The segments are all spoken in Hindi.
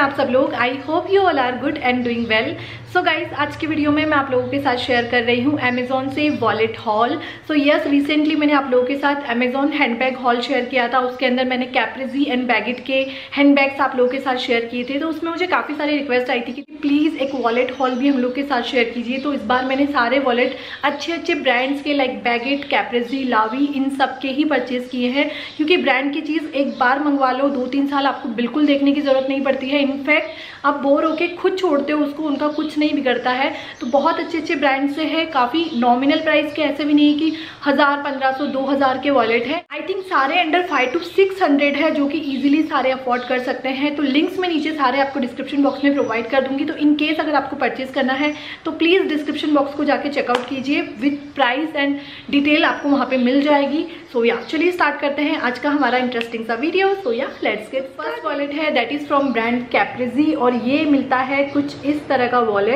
आप सब लोग? I hope you all are good and doing well. So guys, आज की वीडियो में मैं आप लोगों के साथ शेयर कर रही हूँ अमेजोन से wallet haul. So yes, recently मैंने आप लोगों के साथ अमेजोन हैंडबैग हॉल शेयर किया था। उसके अंदर मैंने कैप्रेजी एंड बैगिट के हैंडबैग्स आप लोगों के साथ शेयर किए थे। तो उसमें मुझे काफ़ी सारी रिक्वेस्ट आई थी कि प्लीज़ एक वॉलेट हॉल भी हम लोग के साथ शेयर कीजिए। तो इस बार मैंने सारे वॉलेट अच्छे अच्छे ब्रांड्स के लाइक बैगिट, कैप्रेजी, लावी, इन सब के ही परचेज़ किए हैं, क्योंकि ब्रांड की चीज़ एक बार मंगवा लो, 2-3 साल आपको बिल्कुल देखने की ज़रूरत नहीं पड़ती है। इनफैक्ट आप बोर होके खुद छोड़ते हो उसको, उनका कुछ नहीं बिगड़ता है। तो बहुत अच्छे अच्छे ब्रांड से है, काफ़ी नॉमिनल प्राइस के, ऐसे भी नहीं कि 1000, 1500, 2000 के वॉलेट है। आई थिंक सारे अंडर 500 to 600 है, जो कि इजीली सारे अफोर्ड कर सकते हैं। तो लिंक्स मैं नीचे सारे आपको डिस्क्रिप्शन बॉक्स में प्रोवाइड कर दूंगी। तो इन केस अगर आपको परचेज करना है तो प्लीज़ डिस्क्रिप्शन बॉक्स को जाके चेकआउट कीजिए, विथ प्राइस एंड डिटेल आपको वहाँ पे मिल जाएगी। सो या चलिए स्टार्ट करते हैं आज का हमारा इंटरेस्टिंग सा वीडियो। सो या लेट्स गेट। फर्स्ट वॉलेट है that is from brand Caprese, और ये मिलता है कुछ इस तरह का wallet.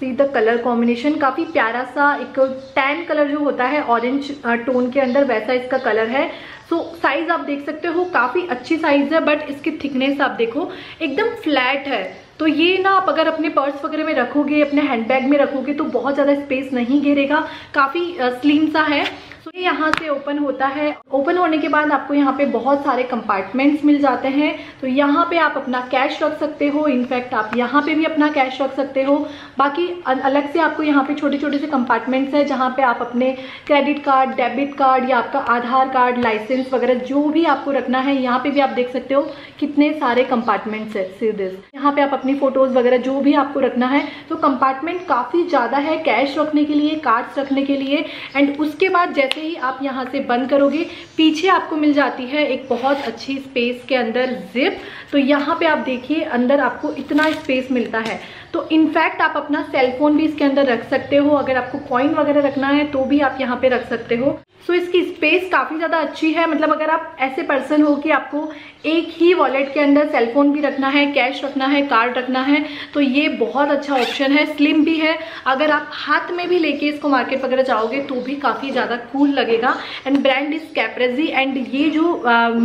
See the colour combination, काफ़ी प्यारा सा एक टैन कलर जो होता है ऑरेंज टोन के अंदर, वैसा इसका कलर है। सो साइज़ आप देख सकते हो, काफ़ी अच्छी साइज़ है, बट इसकी थिकनेस आप देखो एकदम फ्लैट है। तो ये ना आप अगर अपने पर्स वगैरह में रखोगे, अपने हैंडबैग में रखोगे तो बहुत ज़्यादा स्पेस नहीं घेरेगा, काफ़ी स्लिम सा है। सो ये यहाँ से ओपन होता है। ओपन होने के बाद आपको यहाँ पे बहुत सारे कंपार्टमेंट्स मिल जाते हैं। तो यहाँ पे आप अपना कैश रख सकते हो, इनफैक्ट आप यहाँ पे भी अपना कैश रख सकते हो। बाकी अलग से आपको यहाँ पे छोटे छोटे से कंपार्टमेंट्स हैं, जहाँ पे आप अपने क्रेडिट कार्ड, डेबिट कार्ड या आपका आधार कार्ड, लाइसेंस वगैरह जो भी आपको रखना है, यहाँ पे भी आप देख सकते हो कितने सारे कंपार्टमेंट्स है। सीधे यहाँ पे आप अपनी फोटोज़ वगैरह जो भी आपको रखना है, तो कंपार्टमेंट काफ़ी ज़्यादा है कैश रखने के लिए, कार्ड्स रखने के लिए। एंड उसके बाद जैसे ही आप यहाँ से बंद करोगे, पीछे आपको मिल जाती है एक बहुत अच्छी स्पेस के अंदर जिप। तो यहाँ पे आप देखिए अंदर आपको इतना स्पेस मिलता है। तो इनफैक्ट आप अपना सेलफोन भी इसके अंदर रख सकते हो, अगर आपको कॉइन वगैरह रखना है तो भी आप यहाँ पे रख सकते हो। सो इसकी स्पेस काफ़ी ज़्यादा अच्छी है। मतलब अगर आप ऐसे पर्सन हो कि आपको एक ही वॉलेट के अंदर सेलफोन भी रखना है, कैश रखना है, कार्ड रखना है, तो ये बहुत अच्छा ऑप्शन है। स्लिम भी है, अगर आप हाथ में भी लेके इसको मार्केट वगैरह जाओगे तो भी काफ़ी ज़्यादा कूल लगेगा। And brand is Caprese, and ये जो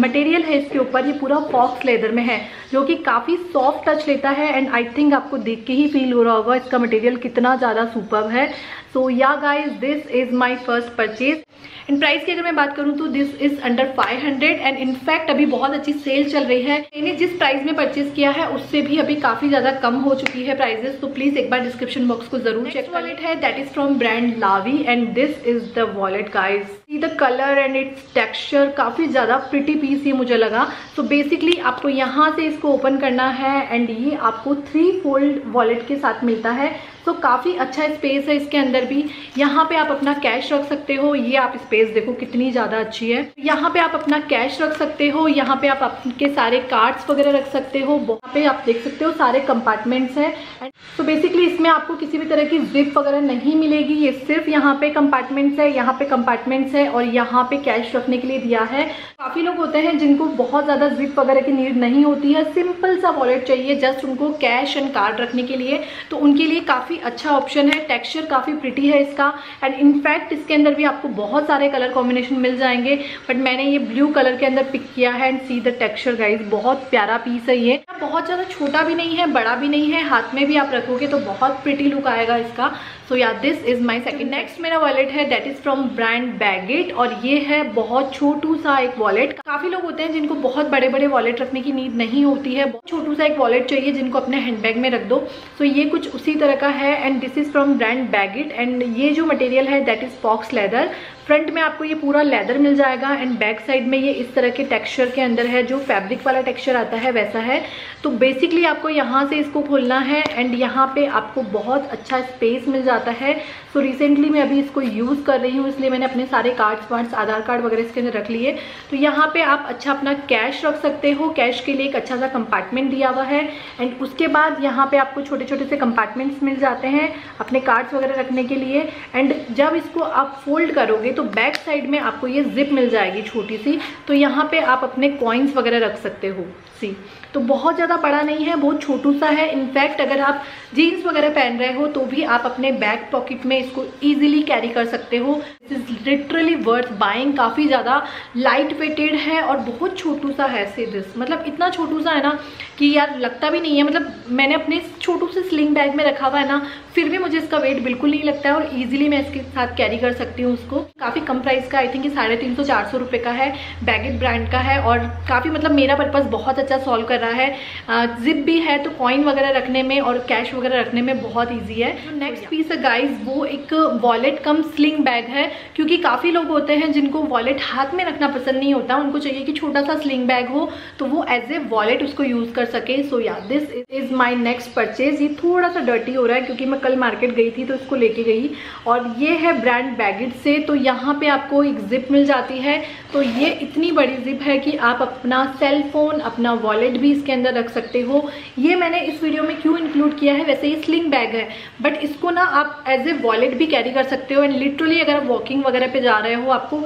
मटेरियल है इसके ऊपर, ये पूरा फॉक्स लेदर में है, जो कि काफ़ी सॉफ्ट टच लेता है। एंड आई थिंक आपको देख के ही फील हो रहा होगा इसका मटेरियल कितना ज़्यादा सुपर्ब है। सो या guys, this is my first purchase. And price की अगर मैं बात करूँ तो this is under 500, and in fact अभी बहुत अच्छी सेल चल रही है। मैंने जिस प्राइस में परचेज किया है उससे भी अभी काफ़ी ज़्यादा कम हो चुकी है प्राइजेस। तो प्लीज़ एक बार डिस्क्रिप्शन बॉक्स को जरूर चेक कर। वॉलेट है that is from brand Lavie, and this is the wallet guys. See the colour and it's texture, काफ़ी ज़्यादा प्रिटी पीस ये मुझे लगा। सो बेसिकली आपको यहाँ से इसको ओपन करना है, एंड ये आपको 3 फोल्ड वॉलेट के साथ मिलता है। तो काफ़ी अच्छा स्पेस है इसके अंदर भी। यहाँ पे आप अपना कैश रख सकते हो, ये आप स्पेस देखो कितनी ज़्यादा अच्छी है। यहाँ पे आप अपना कैश रख सकते हो, यहाँ पे आप आपके सारे कार्ड्स वगैरह रख सकते हो। यहाँ पे आप देख सकते हो सारे कंपार्टमेंट्स हैं। एंड तो बेसिकली इसमें आपको किसी भी तरह की जिप वगैरह नहीं मिलेगी, ये सिर्फ यहाँ पे कंपार्टमेंट्स है, यहाँ पे कंपार्टमेंट्स है, और यहाँ पे कैश रखने के लिए दिया है। काफ़ी लोग होते हैं जिनको बहुत ज़्यादा जिप वगैरह की नीड नहीं होती है, सिंपल सा वॉलेट चाहिए जस्ट उनको कैश एंड कार्ड रखने के लिए, तो उनके लिए काफ़ी अच्छा ऑप्शन है। टेक्सचर काफ़ी प्रिटी है इसका, एंड इनफैक्ट इसके अंदर भी आपको बहुत सारे कलर कॉम्बिनेशन मिल जाएंगे, बट मैंने ये ब्लू कलर के अंदर पिक किया है। And see the texture guys, बहुत प्यारा पीस है ये, बहुत ज़्यादा छोटा भी नहीं है, बड़ा भी नहीं है, हाथ में भी आप रखोगे तो बहुत प्रिटी लुक आएगा इसका। सो या this is my second. Next मेरा वॉलेट है that is from brand Baggit, और ये है बहुत छोटू सा एक वॉलेट। काफ़ी लोग होते हैं जिनको बहुत बड़े बड़े वॉलेट रखने की नीड नहीं होती है, बहुत छोटू सा एक वॉलेट चाहिए जिनको अपने हैंडबैग में रख दो। सो ये कुछ उसी तरह का है। And this is from brand Baggit, and ये जो मटेरियल है that is faux leather. Front में आपको ये पूरा लेदर मिल जाएगा, एंड बैक साइड में ये इस तरह के टेक्सचर के अंदर है, जो फैब्रिक वाला टेक्सचर आता है वैसा है। तो बेसिकली आपको यहाँ से इसको खोलना है, एंड यहाँ पे आपको बहुत अच्छा स्पेस मिल जाता है। सो रिसेंटली मैं अभी इसको यूज़ कर रही हूँ, इसलिए मैंने अपने सारे कार्ड्स वार्ड्स, आधार कार्ड वगैरह इसके अंदर रख लिए। तो यहाँ पर आप अच्छा अपना कैश रख सकते हो, कैश के लिए एक अच्छा सा कंपार्टमेंट दिया हुआ है। एंड उसके बाद यहाँ पर आपको छोटे छोटे से कंपार्टमेंट्स मिल जाते हैं अपने कार्ड्स वगैरह रखने के लिए। एंड जब इसको आप फोल्ड करोगे तो बैक साइड में आपको ये जिप मिल जाएगी छोटी सी, तो यहाँ पे आप अपने कॉइन्स वगैरह रख सकते हो। सी, तो बहुत ज़्यादा बड़ा नहीं है, बहुत छोटू सा है। इनफैक्ट अगर आप जीन्स वगैरह पहन रहे हो तो भी आप अपने बैक पॉकेट में इसको ईजिली कैरी कर सकते हो। Is literally worth buying. काफ़ी ज़्यादा लाइट वेटेड है और बहुत छोटू सा है, से दिस मतलब इतना छोटू सा है ना कि यार लगता भी नहीं है। मतलब मैंने अपने छोटू से स्लिंग बैग में रखा हुआ है ना, फिर भी मुझे इसका वेट बिल्कुल नहीं लगता है और ईजिली मैं इसके साथ कैरी कर सकती हूँ उसको। काफ़ी कम प्राइस का, आई थिंक 350-400 रुपये का है, बैगिट ब्रांड का है और काफ़ी मतलब मेरा पर्पज़ बहुत अच्छा सॉल्व कर रहा है। जिप भी है तो कॉइन वगैरह रखने में और कैश वगैरह रखने में बहुत ईजी है। नेक्स्ट पीस है गाइज वो एक वॉलेट कम स्लिंग बैग है, क्योंकि काफ़ी लोग होते हैं जिनको वॉलेट हाथ में रखना पसंद नहीं होता, उनको चाहिए कि छोटा सा स्लिंग बैग हो तो वो एज ए वॉलेट उसको यूज़ कर सके। सो या this is my next purchase. ये थोड़ा सा डर्टी हो रहा है क्योंकि मैं कल मार्केट गई थी तो इसको लेके गई, और ये है ब्रांड बैगिट से। तो यहाँ पे आपको एक जिप मिल जाती है, तो ये इतनी बड़ी जिप है कि आप अपना सेल फोन, अपना वॉलेट भी इसके अंदर रख सकते हो। ये मैंने इस वीडियो में क्यों इंक्लूड किया है, वैसे ये स्लिंग बैग है बट इसको ना आप एज ए वॉलेट भी कैरी कर सकते हो। एंड लिटरली अगर आप वॉकिंग वगैरह पे जा रहे हो, आपको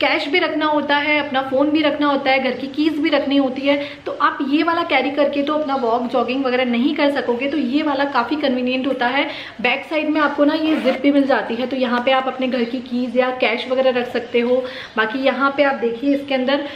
कैश भी रखना होता है, अपना फ़ोन भी रखना होता है, घर की कीज़ भी रखनी होती है, तो आप ये वाला कैरी करके तो अपना वॉक जॉगिंग वगैरह नहीं कर सकोगे, तो ये वाला काफ़ी कन्वीनियंट होता है। बैक साइड में आपको ना ये जिप भी मिल जाती है, तो यहाँ पे आप अपने घर की कीज़ या कैश वगैरह रख सकते हो। बाकी यहाँ पे आप देखिए इसके अंदर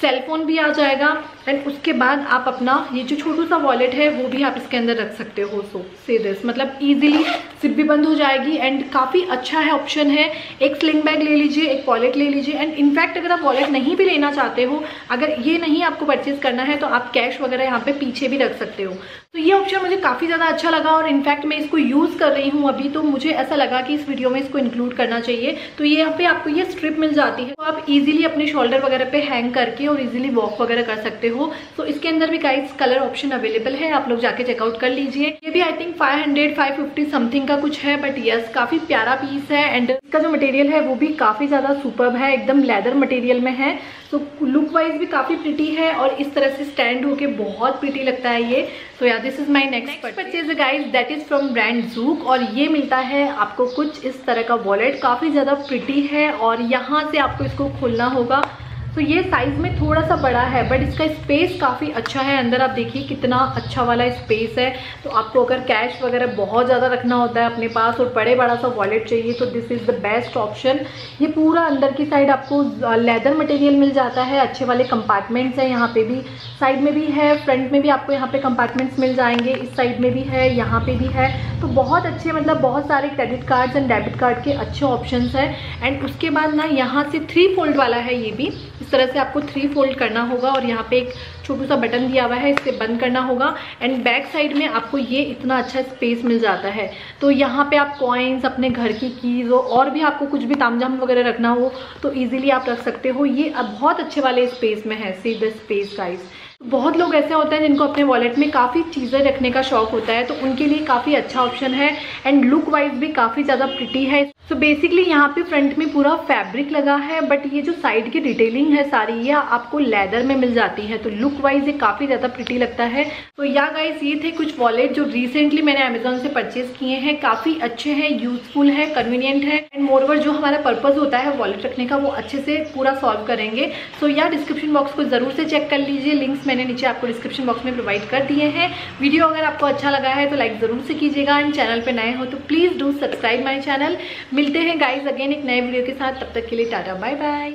सेलफोन भी आ जाएगा एंड उसके बाद आप अपना ये जो छोटू सा वॉलेट है वो भी आप इसके अंदर रख सकते हो। सो से दिस मतलब ईजिली सिप भी बंद हो जाएगी एंड काफ़ी अच्छा है, ऑप्शन है। एक स्लिंग बैग ले लीजिए, एक वॉलेट ले लीजिए, एंड इनफैक्ट अगर आप वॉलेट नहीं भी लेना चाहते हो, अगर ये नहीं आपको परचेज़ करना है तो आप कैश वगैरह यहाँ पे पीछे भी रख सकते हो। तो ये ऑप्शन मुझे काफ़ी ज़्यादा अच्छा लगा और इनफैक्ट मैं इसको यूज़ कर रही हूँ अभी, तो मुझे ऐसा लगा कि इस वीडियो में इसको इंक्लूड करना चाहिए। तो ये यहाँ पे आपको ये स्ट्रिप मिल जाती है, तो आप ईजिली अपने शोल्डर वगैरह पे हैंग करके और ईजिली वॉक वगैरह कर सकते हो। तो इसके अंदर भी गाइस कलर ऑप्शन अवेलेबल है, आप लोग जाके चेकआउट कर लीजिए। ये भी आई थिंक 500-550 समथिंग का कुछ है, बट यस काफ़ी प्यारा पीस है एंड इसका जो मटेरियल है वो भी काफ़ी ज़्यादा सुपर्ब है, एकदम लेदर मटेरियल में है। तो लुक वाइज भी काफ़ी प्रिटी है और इस तरह से स्टैंड होके बहुत प्रिटी लगता है ये। तो यार this is my next purchase guys, that is from brand Zouk, और ये मिलता है आपको कुछ इस तरह का वॉलेट, काफ़ी ज़्यादा प्रिटी है और यहाँ से आपको इसको खोलना होगा। तो ये साइज़ में थोड़ा सा बड़ा है बट इसका स्पेस काफ़ी अच्छा है। अंदर आप देखिए कितना अच्छा वाला स्पेस है। तो आपको अगर कैश वगैरह बहुत ज़्यादा रखना होता है अपने पास और बड़े बड़ा सा वॉलेट चाहिए तो this is the best option. ये पूरा अंदर की साइड आपको लेदर मटेरियल मिल जाता है, अच्छे वाले कंपार्टमेंट्स हैं, यहाँ पे भी साइड में भी है, फ्रंट में भी आपको यहाँ पर कंपार्टमेंट्स मिल जाएंगे, इस साइड में भी है, यहाँ पर भी है। तो बहुत अच्छे मतलब बहुत सारे credit cards and debit card के अच्छे ऑप्शन हैं। एंड उसके बाद ना यहाँ से 3 फोल्ड वाला है, ये भी इस तरह से आपको 3 फोल्ड करना होगा और यहाँ पे एक छोटू सा बटन दिया हुआ है, इससे बंद करना होगा। एंड बैक साइड में आपको ये इतना अच्छा स्पेस मिल जाता है, तो यहाँ पे आप कॉइन्स, अपने घर की कीज़ और भी आपको कुछ भी तामझाम वगैरह रखना हो तो ईजिली आप रख सकते हो। ये बहुत अच्छे वाले स्पेस में है, सी द स्पेस गाइस। बहुत लोग ऐसे होते हैं जिनको अपने वॉलेट में काफ़ी चीज़ें रखने का शौक होता है, तो उनके लिए काफ़ी अच्छा ऑप्शन है एंड लुक वाइज भी काफ़ी ज़्यादा प्रिटी है। सो बेसिकली यहाँ पे फ्रंट में पूरा फैब्रिक लगा है बट ये जो साइड की डिटेलिंग है सारी ये आपको लेदर में मिल जाती है, तो लुक वाइज ये काफ़ी ज़्यादा प्रिटी लगता है। तो या गाइज ये थे कुछ वॉलेट जो रिसेंटली मैंने अमेजोन से परचेज किए हैं, काफ़ी अच्छे हैं, यूजफुल है, कन्वीनियंट है एंड मोरओवर जो हमारा पर्पज़ होता है वॉलेट रखने का वो अच्छे से पूरा सॉल्व करेंगे। सो या डिस्क्रिप्शन बॉक्स को ज़रूर से चेक कर लीजिए, लिंक्स मैंने नीचे आपको डिस्क्रिप्शन बॉक्स में प्रोवाइड कर दिए हैं। वीडियो अगर आपको अच्छा लगा है तो लाइक ज़रूर से कीजिएगा एंड चैनल पे नए हो तो please do subscribe my channel. मिलते हैं गाइस अगेन एक नए वीडियो के साथ, तब तक के लिए टाटा बाय बाय।